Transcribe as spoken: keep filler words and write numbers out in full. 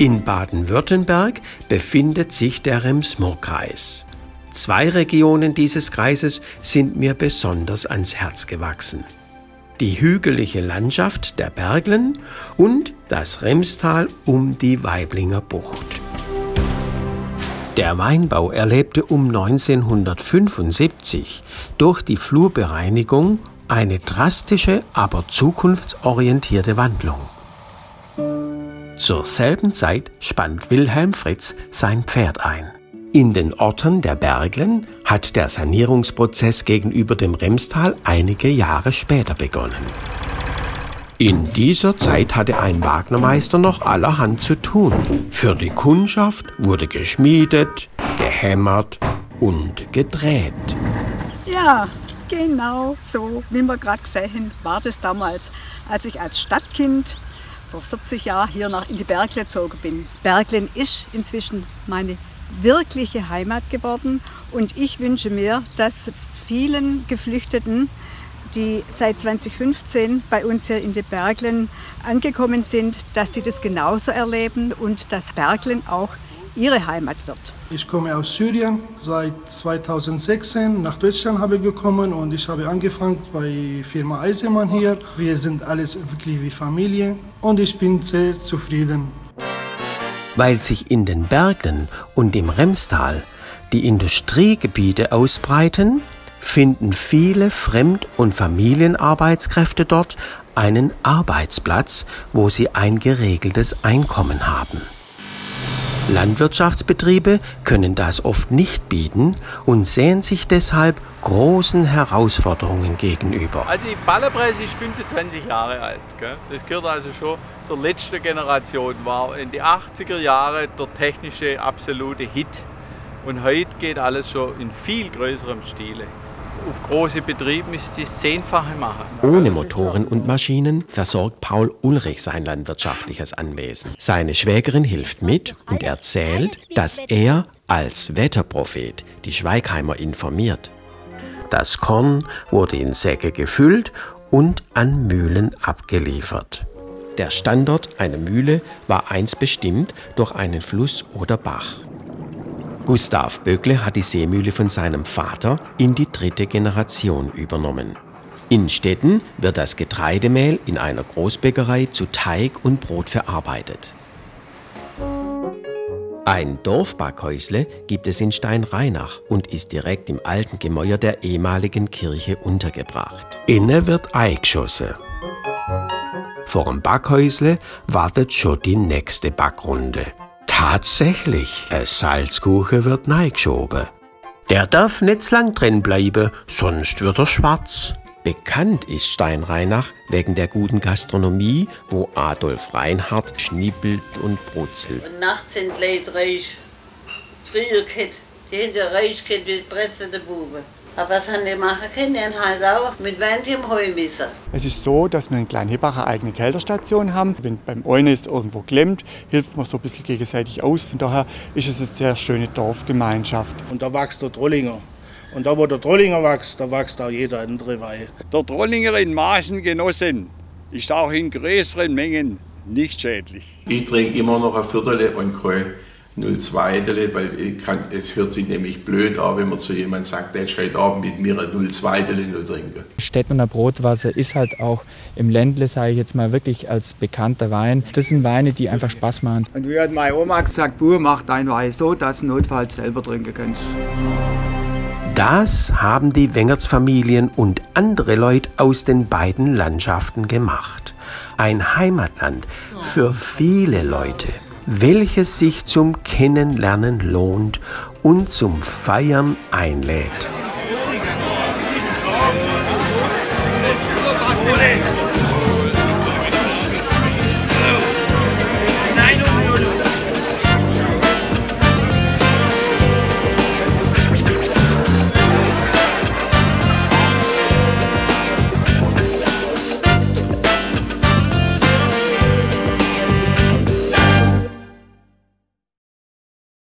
In Baden-Württemberg befindet sich der Rems-Murr-Kreis. Zwei Regionen dieses Kreises sind mir besonders ans Herz gewachsen. Die hügelige Landschaft der Berglen und das Remstal um die Waiblinger Bucht. Der Weinbau erlebte um neunzehnhundertfünfundsiebzig durch die Flurbereinigung eine drastische, aber zukunftsorientierte Wandlung. Zur selben Zeit spannt Wilhelm Fritz sein Pferd ein. In den Orten der Berglen hat der Sanierungsprozess gegenüber dem Remstal einige Jahre später begonnen. In dieser Zeit hatte ein Wagnermeister noch allerhand zu tun. Für die Kundschaft wurde geschmiedet, gehämmert und gedreht. Ja, genau so, wie wir gerade gesehen, war das damals, als ich als Stadtkind vor vierzig Jahren hier nach in die Berglen gezogen bin. Berglen ist inzwischen meine wirkliche Heimat geworden und ich wünsche mir, dass vielen Geflüchteten, die seit zweitausendfünfzehn bei uns hier in den Berglen angekommen sind, dass die das genauso erleben und dass Berglen auch ihre Heimat wird. Ich komme aus Syrien, seit zweitausendsechzehn nach Deutschland habe ich gekommen und ich habe angefangen bei Firma Eisenmann hier. Wir sind alles wirklich wie Familie und ich bin sehr zufrieden. Weil sich in den Bergen und im Remstal die Industriegebiete ausbreiten, finden viele Fremd- und Familienarbeitskräfte dort einen Arbeitsplatz, wo sie ein geregeltes Einkommen haben. Landwirtschaftsbetriebe können das oft nicht bieten und sehen sich deshalb großen Herausforderungen gegenüber. Also die Ballerpresse ist fünfundzwanzig Jahre alt. Gell? Das gehört also schon zur letzten Generation. War in den achtziger Jahren der technische absolute Hit. Und heute geht alles schon in viel größerem Stile. Auf große Betrieben ist das Zehnfache machen. Ohne Motoren und Maschinen versorgt Paul Ulrich sein landwirtschaftliches Anwesen. Seine Schwägerin hilft mit und erzählt, dass er als Wetterprophet die Schweigheimer informiert. Das Korn wurde in Säcke gefüllt und an Mühlen abgeliefert. Der Standort einer Mühle war einst bestimmt durch einen Fluss oder Bach. Gustav Böckle hat die Seemühle von seinem Vater in die dritte Generation übernommen. In Stetten wird das Getreidemehl in einer Großbäckerei zu Teig und Brot verarbeitet. Ein Dorfbackhäusle gibt es in Steinreinach und ist direkt im alten Gemäuer der ehemaligen Kirche untergebracht. Inne wird Ei geschossen. Vor dem Backhäusle wartet schon die nächste Backrunde. Tatsächlich, ein Salzkuchen wird neigeschoben. Der darf nicht zu lang drin bleiben, sonst wird er schwarz. Bekannt ist Steinreinach wegen der guten Gastronomie, wo Adolf Reinhardt schnippelt und brutzelt. Und nachts sind die Leute reich. Früher Kind, die hinter reich Kind mit brezelnde Buben. Aber was haben die machen können? Die halt auch mit Wand im Heumesser. Es ist so, dass wir in Kleinhebacher eine eigene Kälterstation haben. Wenn beim einen es irgendwo klemmt, hilft man so ein bisschen gegenseitig aus. Von daher ist es eine sehr schöne Dorfgemeinschaft. Und da wächst der Trollinger. Und da, wo der Trollinger wächst, da wächst auch jeder andere Weih. Der Trollinger in Maßen genossen ist auch in größeren Mengen nicht schädlich. Ich trinke immer noch ein Viertel und kein null zwei, weil kann, es hört sich nämlich blöd an, wenn man zu jemandem sagt, der ist heute Abend mit mir ein null zwei nur trinken. Stettener Brotwasser ist halt auch im Ländle, sage ich jetzt mal, wirklich als bekannter Wein. Das sind Weine, die einfach Spaß machen. Und wie hat meine Oma gesagt, Bur, mach dein Wein so, dass du notfalls selber trinken kannst. Das haben die Wengertsfamilien und andere Leute aus den beiden Landschaften gemacht. Ein Heimatland für viele Leute, welches sich zum Kennenlernen lohnt und zum Feiern einlädt.